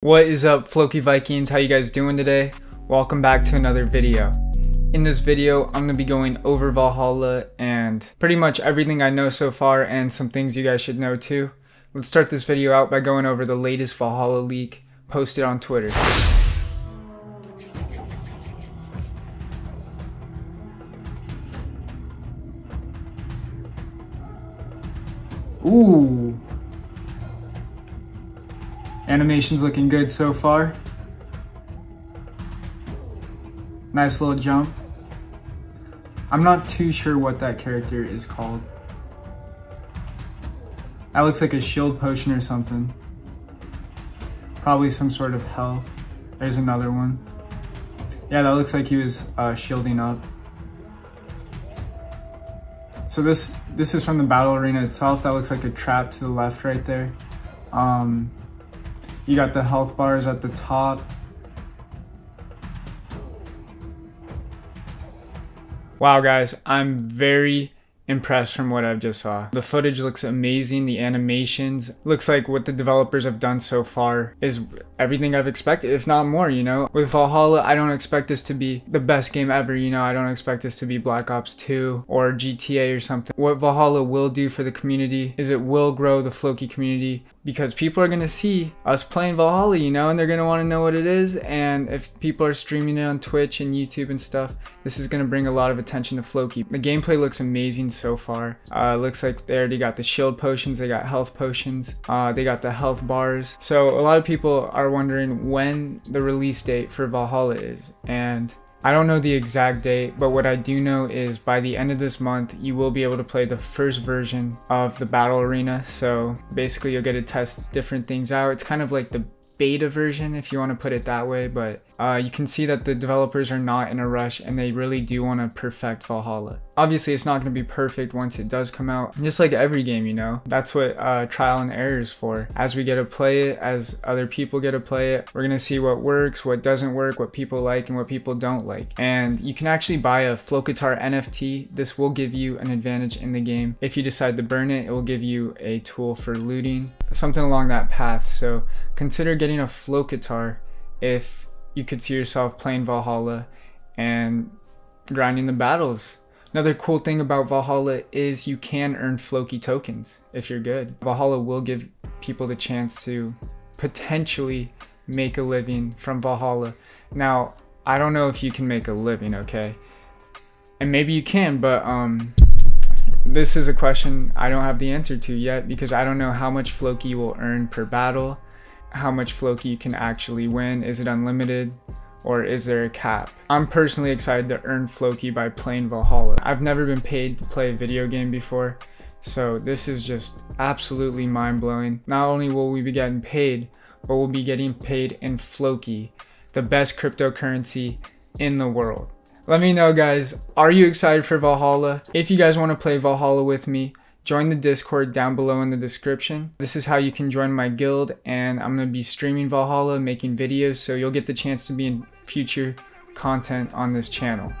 What is up, Floki Vikings? How you guys doing today? Welcome back to another video. In this video, I'm gonna be going over Valhalla and pretty much everything I know so far and some things you guys should know too. Let's start this video out by going over the latest Valhalla leak posted on Twitter. Ooh. Animation's looking good so far. Nice little jump. I'm not too sure what that character is called. That looks like a shield potion or something. Probably some sort of health. There's another one. Yeah, that looks like he was shielding up. So this is from the battle arena itself. That looks like a trap to the left right there. You got the health bars at the top. Wow guys, I'm very impressed from what I've just saw. The footage looks amazing, the animations. Looks like what the developers have done so far is everything I've expected, if not more, you know? With Valhalla, I don't expect this to be the best game ever, you know? I don't expect this to be Black Ops 2 or GTA or something. What Valhalla will do for the community is it will grow the Floki community, because people are gonna see us playing Valhalla, you know, and they're gonna wanna know what it is. And if people are streaming it on Twitch and YouTube and stuff, this is gonna bring a lot of attention to Floki. The gameplay looks amazing so far. Looks like they already got the shield potions, they got health potions, they got the health bars. So a lot of people are wondering when the release date for Valhalla is, and I don't know the exact date, but what I do know is by the end of this month you will be able to play the first version of the battle arena. So basically you'll get to test different things out. It's kind of like the beta version, if you want to put it that way, but you can see that the developers are not in a rush and they really do want to perfect Valhalla. Obviously it's not going to be perfect once it does come out, just like every game, you know. That's what trial and error is for. As we get to play it, as other people get to play it, we're going to see what works, what doesn't work, what people like and what people don't like. And you can actually buy a Flokitar NFT. This will give you an advantage in the game. If you decide to burn it, it will give you a tool for looting, something along that path. So consider getting a Flokitar if you could see yourself playing Valhalla and grinding the battles. Another cool thing about Valhalla is you can earn Floki tokens if you're good. Valhalla will give people the chance to potentially make a living from Valhalla. Now, I don't know if you can make a living, okay? And maybe you can, but this is a question I don't have the answer to yet, because I don't know how much Floki you will earn per battle, how much Floki you can actually win. Is it unlimited? Or is there a cap? I'm personally excited to earn Floki by playing Valhalla. I've never been paid to play a video game before, so this is just absolutely mind-blowing. Not only will we be getting paid, but we'll be getting paid in Floki, the best cryptocurrency in the world. Let me know guys, are you excited for Valhalla? If you guys want to play Valhalla with me, join the Discord down below in the description. This is how you can join my guild, and I'm going to be streaming Valhalla, making videos, so you'll get the chance to be in future content on this channel.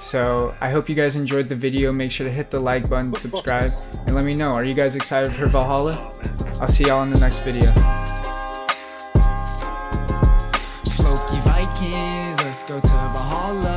So I hope you guys enjoyed the video. Make sure to hit the like button, subscribe, and let me know, are you guys excited for Valhalla? I'll see y'all in the next video. Floki Vikings, let's go to Valhalla.